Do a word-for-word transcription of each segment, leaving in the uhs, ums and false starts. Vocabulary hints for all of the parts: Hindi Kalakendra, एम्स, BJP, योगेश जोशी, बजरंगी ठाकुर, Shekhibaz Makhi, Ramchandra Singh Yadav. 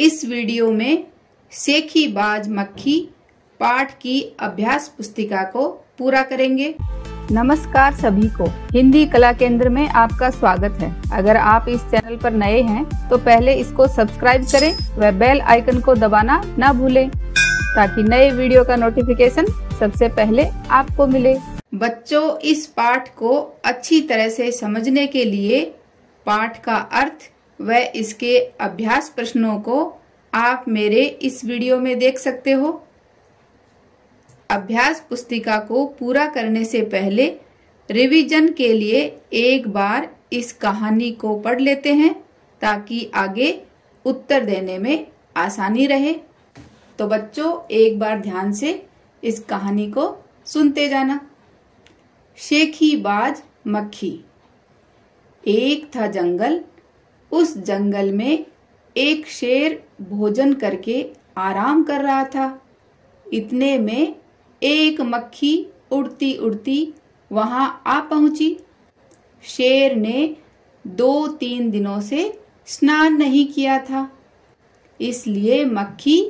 इस वीडियो में सेखी बाज मक्खी पाठ की अभ्यास पुस्तिका को पूरा करेंगे। नमस्कार सभी को, हिंदी कला केंद्र में आपका स्वागत है। अगर आप इस चैनल पर नए हैं तो पहले इसको सब्सक्राइब करें व बेल आइकन को दबाना ना भूलें ताकि नए वीडियो का नोटिफिकेशन सबसे पहले आपको मिले। बच्चों, इस पाठ को अच्छी तरह से समझने के लिए पाठ का अर्थ व इसके अभ्यास प्रश्नों को आप मेरे इस वीडियो में देख सकते हो। अभ्यास पुस्तिका को पूरा करने से पहले रिवीजन के लिए एक बार इस कहानी को पढ़ लेते हैं ताकि आगे उत्तर देने में आसानी रहे। तो बच्चों, एक बार ध्यान से इस कहानी को सुनते जाना। शेखी बाज मक्खी। एक था जंगल, उस जंगल में एक शेर भोजन करके आराम कर रहा था। इतने में एक मक्खी उड़ती उड़ती वहां आ पहुंची। शेर ने दो तीन दिनों से स्नान नहीं किया था, इसलिए मक्खी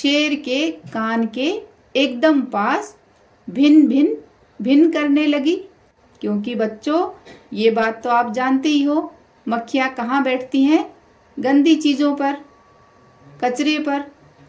शेर के कान के एकदम पास भिन भिन भिन करने लगी। क्योंकि बच्चों, ये बात तो आप जानते ही हो, मक्खियाँ कहाँ बैठती हैं? गंदी चीज़ों पर, कचरे पर।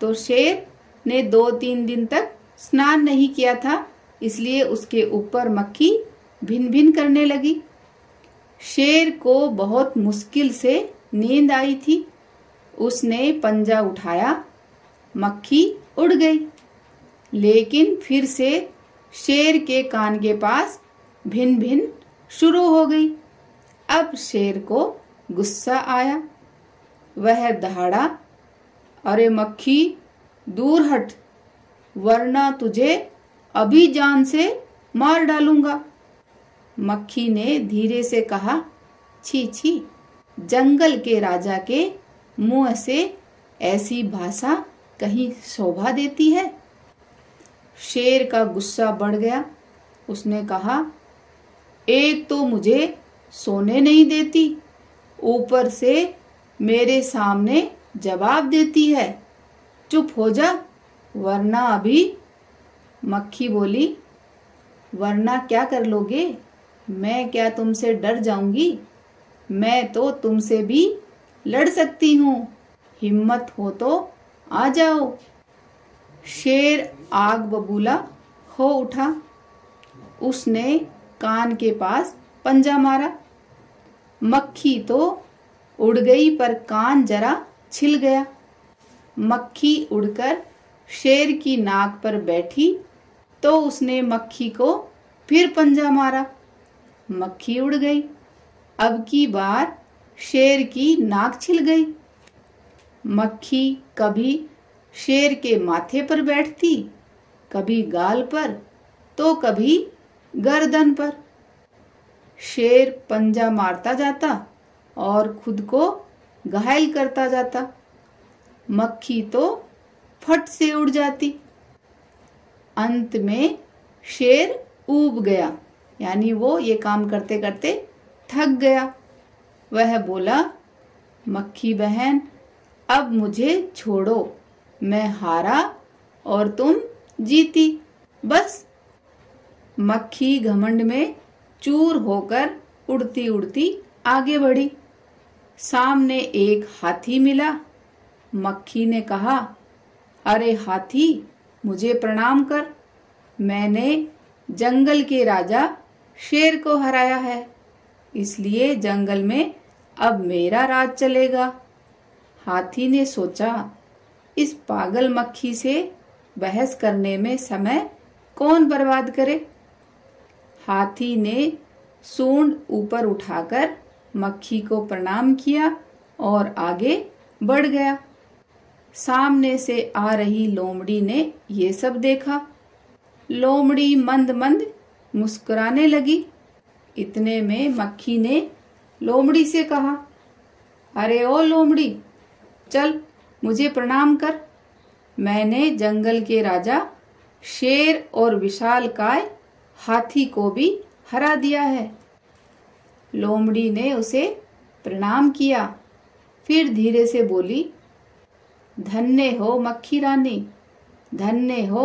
तो शेर ने दो तीन दिन तक स्नान नहीं किया था, इसलिए उसके ऊपर मक्खी भिन भिन करने लगी। शेर को बहुत मुश्किल से नींद आई थी। उसने पंजा उठाया, मक्खी उड़ गई, लेकिन फिर से शेर के कान के पास भिन भिन शुरू हो गई। अब शेर को गुस्सा आया। वह दहाड़ा, अरे मक्खी दूर हट, वरना तुझे अभी जान से मार डालूंगा। मक्खी ने धीरे से कहा, छी छी, जंगल के राजा के मुंह से ऐसी भाषा कहीं शोभा देती है। शेर का गुस्सा बढ़ गया। उसने कहा, एक तो मुझे सोने नहीं देती, ऊपर से मेरे सामने जवाब देती है, चुप हो जा वरना अभी। मक्खी बोली, वरना क्या कर लोगे? मैं क्या तुमसे डर जाऊंगी? मैं तो तुमसे भी लड़ सकती हूँ, हिम्मत हो तो आ जाओ। शेर आग बबूला हो उठा। उसने कान के पास पंजा मारा। मक्खी तो उड़ गई पर कान जरा छिल गया। मक्खी उड़कर शेर की नाक पर बैठी तो उसने मक्खी को फिर पंजा मारा। मक्खी उड़ गई। अब की बार शेर की नाक छिल गई। मक्खी कभी शेर के माथे पर बैठती, कभी गाल पर तो कभी गर्दन पर। शेर पंजा मारता जाता और खुद को घायल करता जाता। मक्खी तो फट से उड़ जाती। अंत में शेर ऊब गया, यानी वो ये काम करते करते थक गया। वह बोला, मक्खी बहन, अब मुझे छोड़ो, मैं हारा और तुम जीती, बस। मक्खी घमंड में चूर होकर उड़ती उड़ती आगे बढ़ी। सामने एक हाथी मिला। मक्खी ने कहा, अरे हाथी, मुझे प्रणाम कर, मैंने जंगल के राजा शेर को हराया है, इसलिए जंगल में अब मेरा राज चलेगा। हाथी ने सोचा, इस पागल मक्खी से बहस करने में समय कौन बर्बाद करे। हाथी ने सूंड ऊपर उठाकर मक्खी को प्रणाम किया और आगे बढ़ गया। सामने से आ रही लोमड़ी ने ये सब देखा। लोमड़ी मंद मंद मुस्कुराने लगी। इतने में मक्खी ने लोमड़ी से कहा, अरे ओ लोमड़ी, चल मुझे प्रणाम कर, मैंने जंगल के राजा शेर और विशालकाय हाथी को भी हरा दिया है। लोमड़ी ने उसे प्रणाम किया, फिर धीरे से बोली, धन्य हो मक्खी रानी, धन्य हो,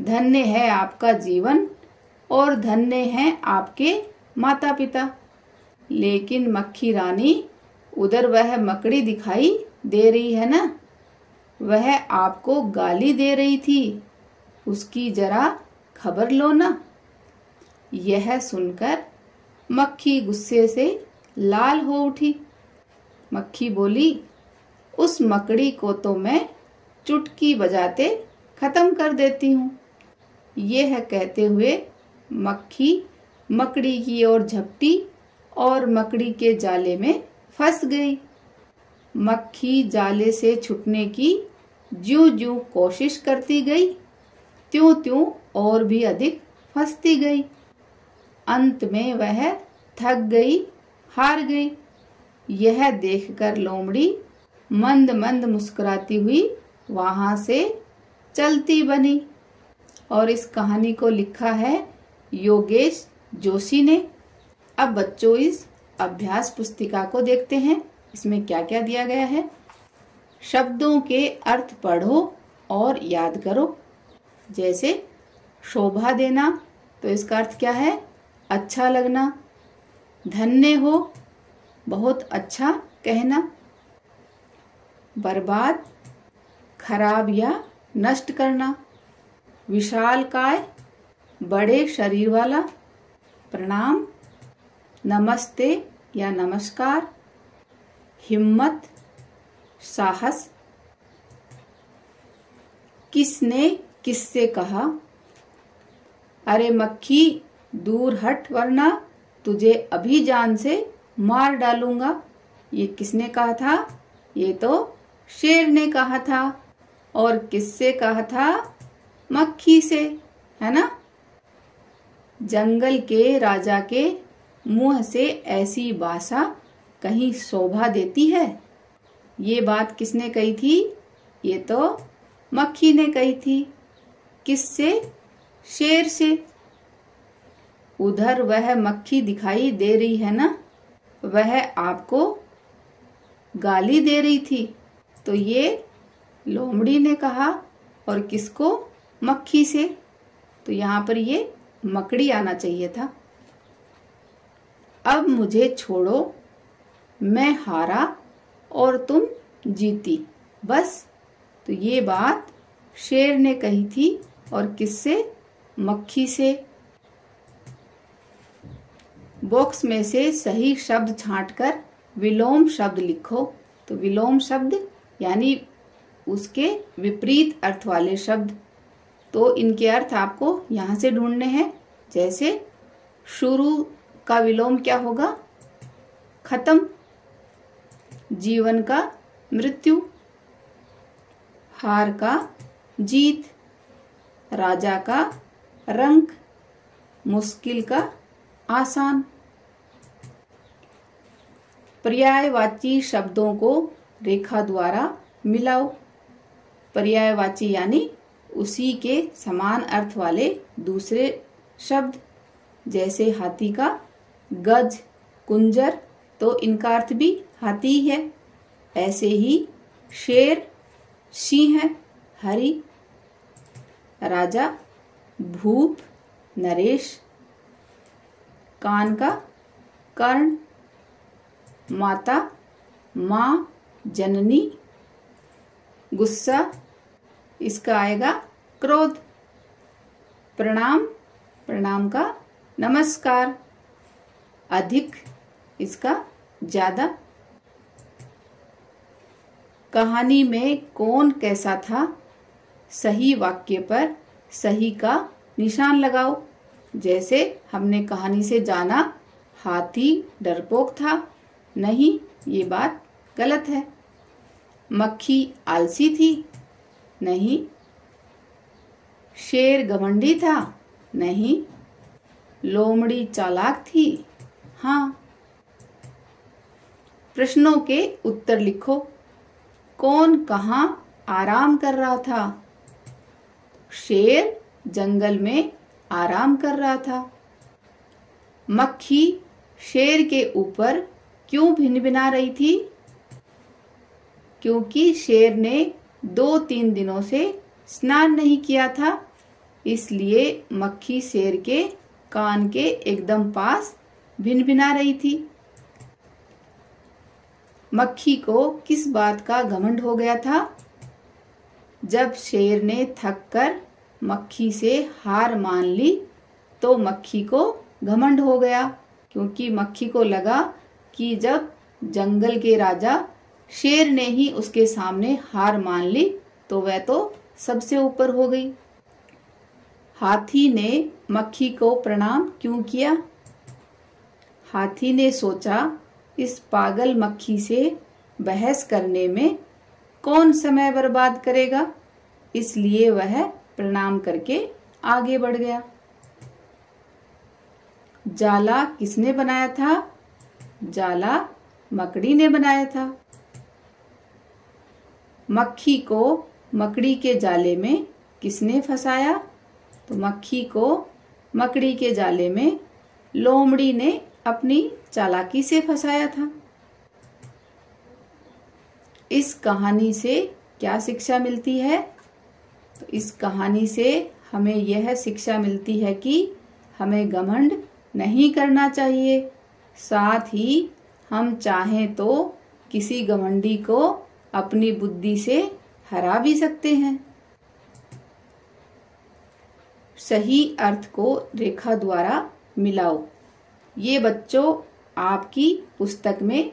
धन्य है आपका जीवन और धन्य है आपके माता पिता। लेकिन मक्खी रानी, उधर वह मकड़ी दिखाई दे रही है ना, वह आपको गाली दे रही थी, उसकी जरा खबर लो ना। यह सुनकर मक्खी गुस्से से लाल हो उठी। मक्खी बोली, उस मकड़ी को तो मैं चुटकी बजाते खत्म कर देती हूँ। यह कहते हुए मक्खी मकड़ी की ओर झपटी और मकड़ी के जाले में फंस गई। मक्खी जाले से छुटने की ज्यों ज्यों कोशिश करती गई, त्यों त्यों और भी अधिक फंसती गई। अंत में वह थक गई, हार गई। यह देखकर लोमड़ी मंद मंद मुस्कुराती हुई वहां से चलती बनी। और इस कहानी को लिखा है योगेश जोशी ने। अब बच्चों, इस अभ्यास पुस्तिका को देखते हैं, इसमें क्या क्या दिया गया है। शब्दों के अर्थ पढ़ो और याद करो। जैसे शोभा देना, तो इसका अर्थ क्या है? अच्छा लगना। धन्य हो, बहुत अच्छा कहना। बर्बाद, खराब या नष्ट करना। विशालकाय, बड़े शरीर वाला। प्रणाम, नमस्ते या नमस्कार। हिम्मत, साहस। किसने किससे कहा, अरे मक्खी दूर हट वरना तुझे अभी जान से मार डालूंगा। ये किसने कहा था? ये तो शेर ने कहा था। और किससे कहा था? मक्खी से, है ना। जंगल के राजा के मुंह से ऐसी भाषा कहीं शोभा देती है। ये बात किसने कही थी? ये तो मक्खी ने कही थी। किससे? शेर से। उधर वह मक्खी दिखाई दे रही है ना, वह आपको गाली दे रही थी, तो ये लोमड़ी ने कहा और किसको? मक्खी से। तो यहाँ पर ये मकड़ी आना चाहिए था। अब मुझे छोड़ो, मैं हारा और तुम जीती, बस। तो ये बात शेर ने कही थी और किससे? मक्खी से। बॉक्स में से सही शब्द छांटकर विलोम शब्द लिखो। तो विलोम शब्द यानी उसके विपरीत अर्थ वाले शब्द, तो इनके अर्थ आपको यहाँ से ढूंढने हैं। जैसे शुरू का विलोम क्या होगा? खत्म। जीवन का मृत्यु। हार का जीत। राजा का रंक। मुश्किल का आसान। पर्यायवाची शब्दों को रेखा द्वारा मिलाओ। पर्यायवाची यानी उसी के समान अर्थ वाले दूसरे शब्द। जैसे हाथी का गज, कुंजर, तो इनका अर्थ भी हाथी है। ऐसे ही शेर, सिंह, हरी। राजा, भूप, नरेश। कान का कर्ण। माता, माँ, जननी। गुस्सा, इसका आएगा क्रोध। प्रणाम, प्रणाम का नमस्कार। अधिक, इसका ज्यादा। कहानी में कौन कैसा था, सही वाक्य पर सही का निशान लगाओ। जैसे हमने कहानी से जाना हाथी डरपोक था, नहीं, ये बात गलत है। मक्खी आलसी थी, नहीं। शेर घमंडी था, नहीं। लोमड़ी चालाक थी, हाँ। प्रश्नों के उत्तर लिखो। कौन कहाँ आराम कर रहा था? शेर जंगल में आराम कर रहा था। मक्खी शेर के ऊपर क्यों भिनभिना रही थी? क्योंकि शेर ने दो तीन दिनों से स्नान नहीं किया था, इसलिए मक्खी शेर के कान के एकदम पास भिनभिना रही थी। मक्खी को किस बात का घमंड हो गया था? जब शेर ने थक कर मक्खी से हार मान ली तो मक्खी को घमंड हो गया, क्योंकि मक्खी को लगा कि जब जंगल के राजा शेर ने ही उसके सामने हार मान ली तो वह तो सबसे ऊपर हो गई। हाथी ने मक्खी को प्रणाम क्यों किया? हाथी ने सोचा, इस पागल मक्खी से बहस करने में कौन समय बर्बाद करेगा, इसलिए वह प्रणाम करके आगे बढ़ गया। जाला किसने बनाया था? जाला मकड़ी ने बनाया था। मक्खी को मकड़ी के जाले में किसने फंसाया? तो मक्खी को मकड़ी के जाले में लोमड़ी ने अपनी चालाकी से फंसाया था। इस कहानी से क्या शिक्षा मिलती है? तो इस कहानी से हमें यह शिक्षा मिलती है कि हमें घमंड नहीं करना चाहिए, साथ ही हम चाहें तो किसी घमंडी को अपनी बुद्धि से हरा भी सकते हैं। सही अर्थ को रेखा द्वारा मिलाओ। ये बच्चों, आपकी पुस्तक में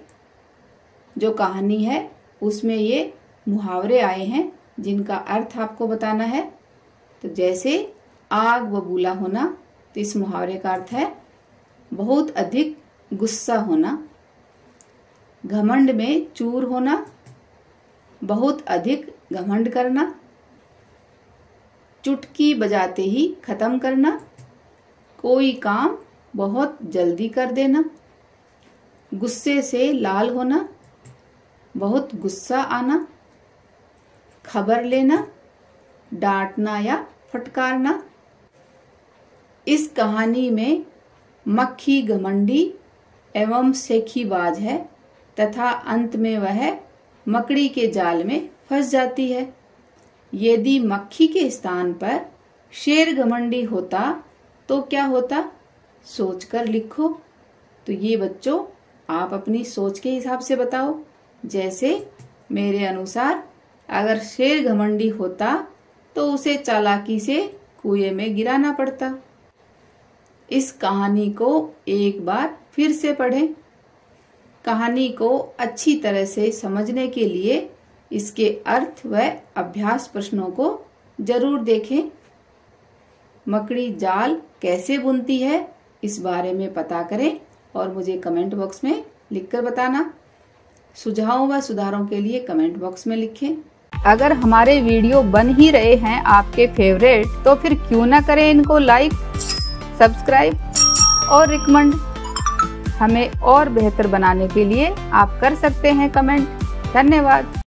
जो कहानी है उसमें ये मुहावरे आए हैं जिनका अर्थ आपको बताना है। तो जैसे आग बबूला होना, तो इस मुहावरे का अर्थ है बहुत अधिक गुस्सा होना। घमंड में चूर होना, बहुत अधिक घमंड करना। चुटकी बजाते ही खत्म करना, कोई काम बहुत जल्दी कर देना। गुस्से से लाल होना, बहुत गुस्सा आना। खबर लेना, डांटना या फटकारना। इस कहानी में मक्खी घमंडी एवं सेखीबाज है तथा अंत में वह मकड़ी के जाल में फंस जाती है। यदि मक्खी के स्थान पर शेर घमंडी होता तो क्या होता, सोचकर लिखो। तो ये बच्चों, आप अपनी सोच के हिसाब से बताओ। जैसे मेरे अनुसार अगर शेर घमंडी होता तो उसे चालाकी से कुएं में गिराना पड़ता। इस कहानी को एक बार फिर से पढ़ें। कहानी को अच्छी तरह से समझने के लिए इसके अर्थ व अभ्यास प्रश्नों को जरूर देखें। मकड़ी जाल कैसे बुनती है इस बारे में पता करें और मुझे कमेंट बॉक्स में लिखकर बताना। सुझावों व सुधारों के लिए कमेंट बॉक्स में लिखें। अगर हमारे वीडियो बन ही रहे हैं आपके फेवरेट, तो फिर क्यों ना करें इनको लाइक, सब्सक्राइब और रिकमेंड। हमें और बेहतर बनाने के लिए आप कर सकते हैं कमेंट। धन्यवाद।